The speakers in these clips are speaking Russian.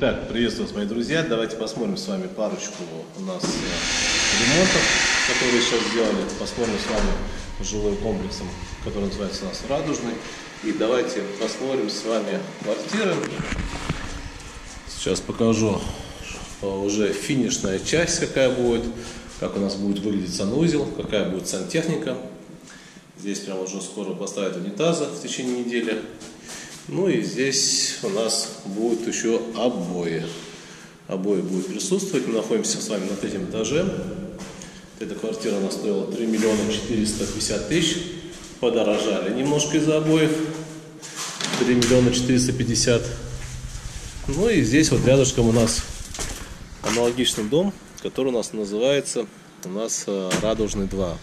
Так, приветствую вас, мои друзья. Давайте посмотрим с вами парочку у нас ремонтов, которые сейчас сделали. Посмотрим с вами жилой комплексом, который называется у нас Радужный. И давайте посмотрим с вами квартиры. Сейчас покажу уже финишная часть, какая будет, как у нас будет выглядеть санузел, какая будет сантехника. Здесь прям уже скоро поставят унитазы в течение недели. Ну и здесь у нас будут еще обои. Обои будут присутствовать. Мы находимся с вами на третьем этаже. Эта квартира у нас стоила 3 миллиона 450 тысяч. Подорожали немножко из-за обоев. 3 миллиона 450. Ну и здесь вот рядышком у нас аналогичный дом, который у нас называется Радужный 2.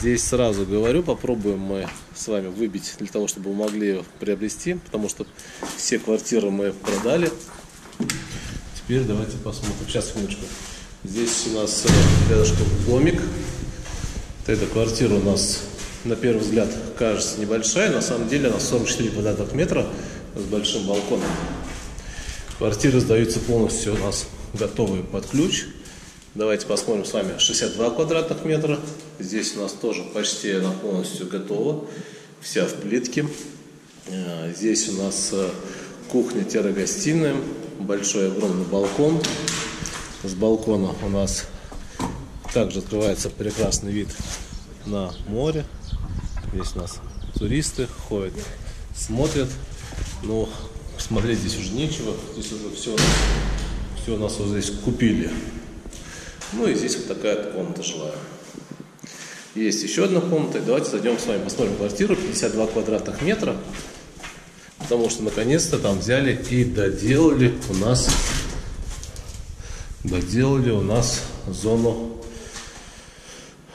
Здесь сразу говорю, попробуем мы с вами выбить для того, чтобы вы могли приобрести, потому что все квартиры мы продали. Теперь давайте посмотрим. Сейчас, секундочку. Здесь у нас рядышком домик. Вот эта квартира у нас на первый взгляд кажется небольшая, на самом деле она 44 квадратных метра с большим балконом. Квартиры сдаются полностью у нас готовые под ключ. Давайте посмотрим с вами 62 квадратных метра. Здесь у нас тоже почти она полностью готова, вся в плитке. Здесь у нас кухня-гостиная, большой огромный балкон. С балкона у нас также открывается прекрасный вид на море. Здесь у нас туристы ходят, смотрят, но смотреть здесь уже нечего. Здесь уже все у нас вот здесь купили. Ну и здесь вот такая комната жилая. Есть еще одна комната. Давайте зайдем с вами, посмотрим квартиру 52 квадратных метра. Потому что наконец-то там взяли и доделали у нас зону,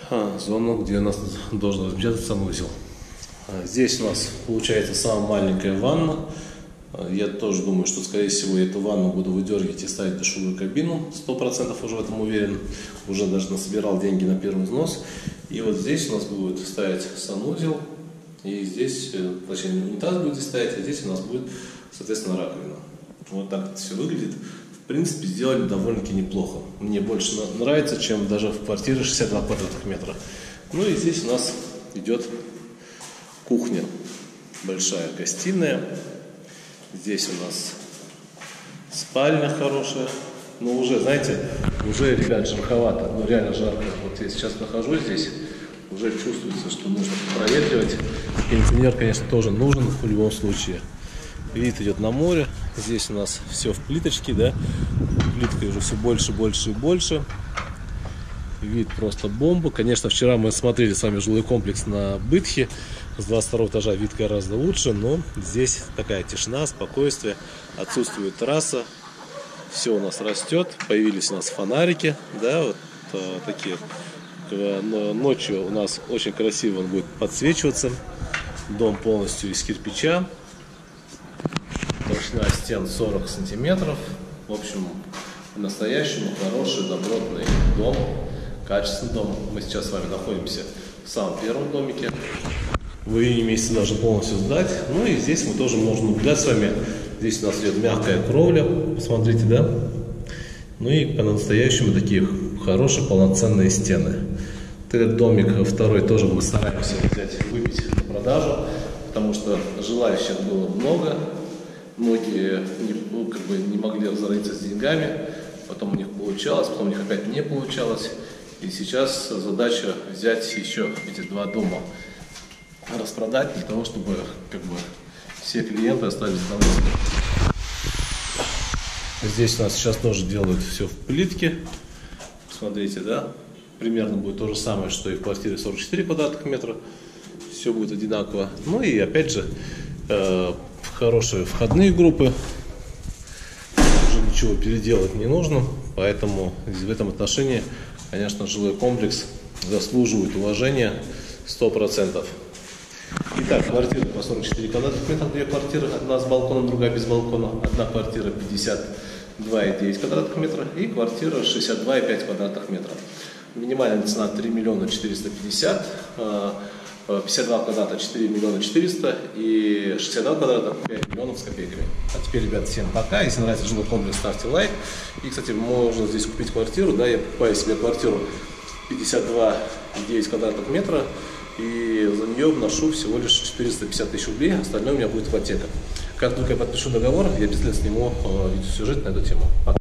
где у нас должен размещаться санузел. Здесь у нас получается самая маленькая ванна. Я тоже думаю, что, скорее всего, эту ванну буду выдергивать и ставить душевую кабину. 100% уже в этом уверен. Уже даже насобирал деньги на первый взнос. И вот здесь у нас будет стоять санузел. И здесь, точнее, унитаз будет здесь стоять, а здесь у нас будет, соответственно, раковина. Вот так это все выглядит. В принципе, сделали довольно-таки неплохо. Мне больше нравится, чем даже в квартире 62 квадратных метра. Ну и здесь у нас идет кухня. Большая гостиная. Здесь у нас спальня хорошая. Но уже, знаете, уже, ребят, жарковато. Ну, реально жарко. Вот я сейчас нахожусь здесь, уже чувствуется, что нужно проветривать. Кондиционер, конечно, тоже нужен в любом случае. Вид идет на море. Здесь у нас все в плиточке, да. Плитка уже все больше, больше и больше. Вид просто бомба. Конечно, вчера мы смотрели с вами жилой комплекс на Бытхе. С 22 этажа вид гораздо лучше, но здесь такая тишина, спокойствие. Отсутствует терраса. Все у нас растет. Появились у нас фонарики. Да, вот такие. Ночью у нас очень красиво он будет подсвечиваться. Дом полностью из кирпича. Толщина стен 40 сантиметров. В общем, по-настоящему хороший, добротный дом. Качественный дом. Мы сейчас с вами находимся в самом первом домике. В июне месяце даже полностью сдать. Ну и здесь мы тоже можем наблюдать с вами. Здесь у нас идет мягкая кровля. Посмотрите, да? Ну и по-настоящему такие хорошие полноценные стены. Этот домик второй тоже мы стараемся взять и выбить на продажу. Потому что желающих было много. Многие не могли разориться с деньгами. Потом у них получалось, потом у них опять не получалось. И сейчас задача взять еще эти два дома, распродать для того, чтобы все клиенты остались довольны. Здесь у нас сейчас тоже делают все в плитке. Смотрите, да? Примерно будет то же самое, что и в квартире 44 квадратных метра. Все будет одинаково. Ну и опять же, хорошие входные группы. Уже ничего переделать не нужно. Поэтому в этом отношении, конечно, жилой комплекс заслуживает уважения 100%. Итак, квартиры по 44 квадратных метра, две квартиры, одна с балконом, другая без балкона, одна квартира 52,9 квадратных метра и квартира 62,5 квадратных метра. Минимальная цена 3 миллиона 450. 52 квадрата 4 миллиона 400 и 62 квадрата 5 миллионов с копейками. А теперь, ребят, всем пока. Если нравится жилой комплекс, ставьте лайк. И, кстати, можно здесь купить квартиру. Да, я покупаю себе квартиру 52,9 квадратных метра. И за нее вношу всего лишь 450 тысяч рублей. Остальное у меня будет ипотека. Как только я подпишу договор, я обязательно сниму видеосюжет на эту тему. Пока.